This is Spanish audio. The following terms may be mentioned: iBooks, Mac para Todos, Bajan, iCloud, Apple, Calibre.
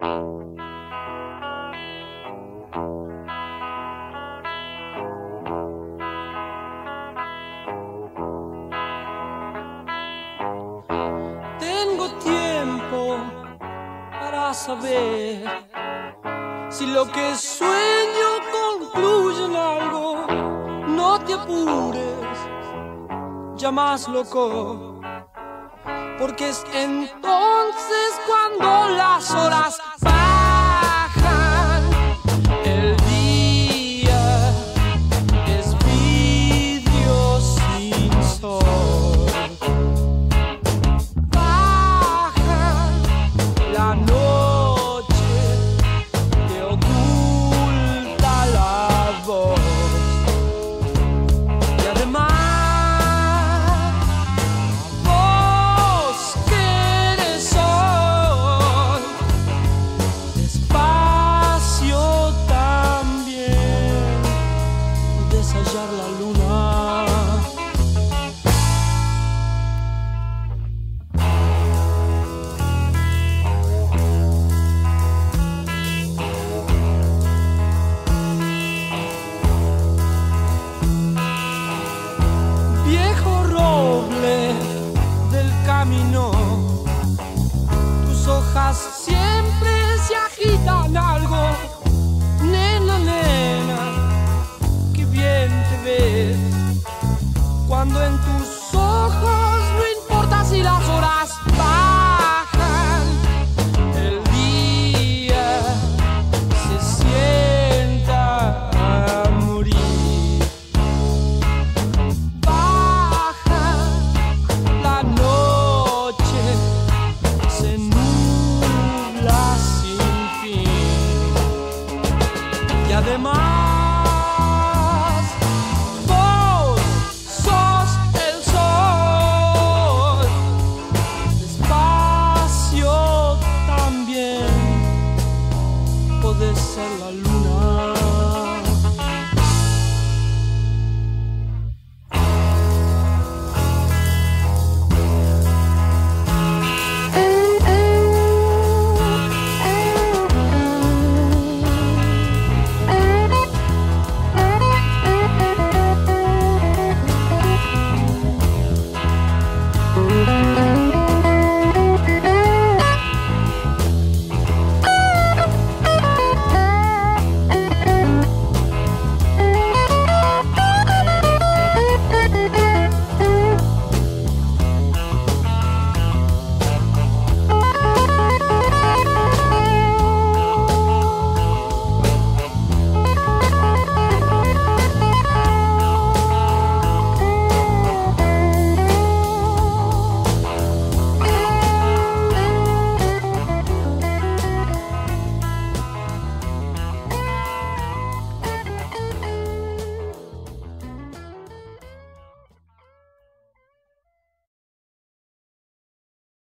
Tengo tiempo para saber si lo que sueño concluye en algo. No te apures, ya más loco, porque es entonces cuando las horas bajan. El día es vidrio sin sol. Baja la noche, te oculta la voz. Y además hallar la luna. Viejo roble del camino, tus hojas siempre se agitan algo. Nena, nena, cuando en tus ojos no importa si las horas bajan. El día se sienta a morir. Baja la noche, se nubla sin fin. Y además